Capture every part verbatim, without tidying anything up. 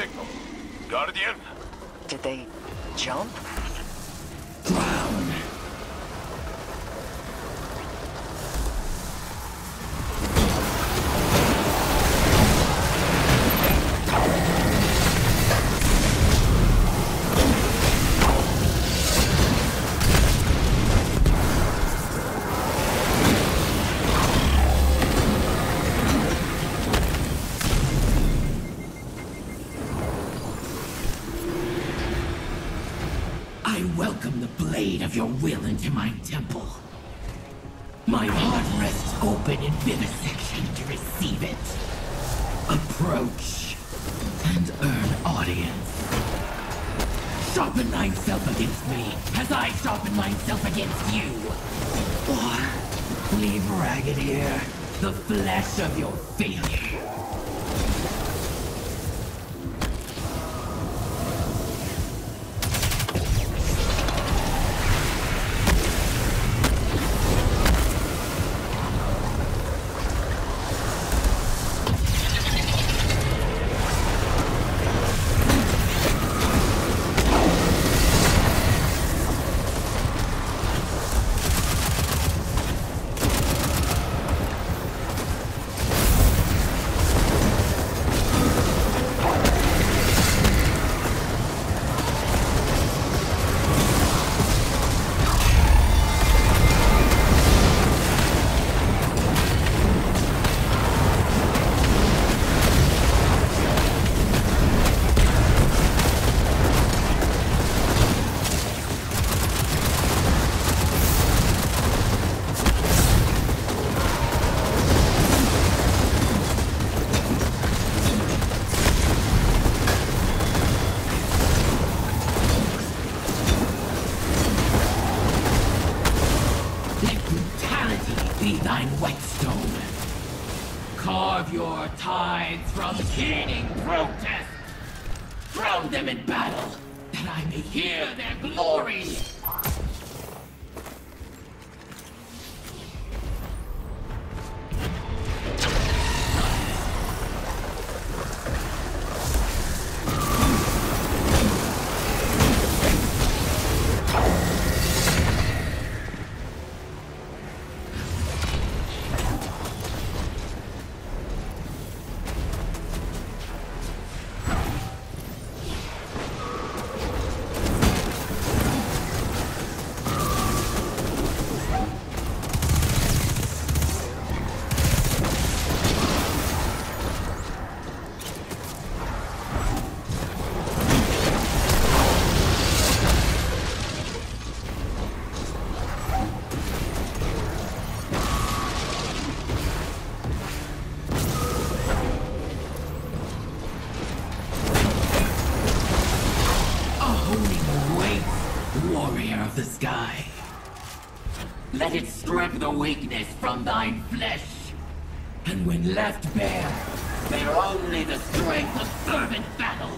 signal. Guardian? Did they jump? Your will into my temple. My heart rests open in vivisection to receive it. Approach and earn audience. Sharpen thyself against me as I sharpen myself against you. Or leave ragged here the flesh of your failure. The weakness from thine flesh, and when left bare, they are only the strength of servant battle.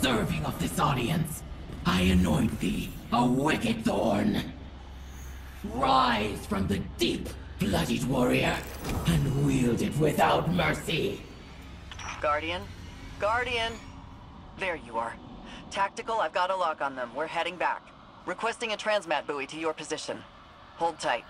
deserving of this audience, I anoint thee a wicked thorn. Rise from the deep, bloodied warrior, and wield it without mercy. Guardian, Guardian, there you are. Tactical, I've got a lock on them. We're heading back. Requesting a transmat buoy to your position. Hold tight.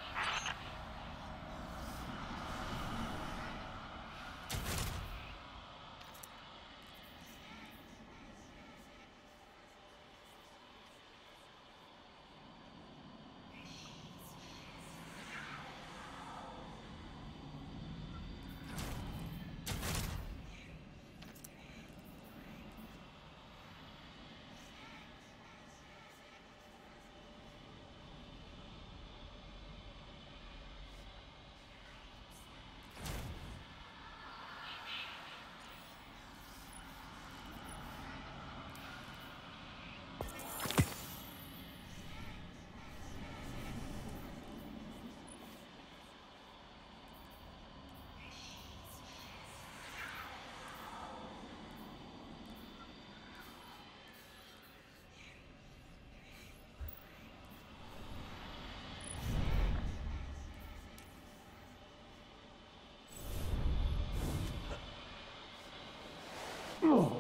Oh.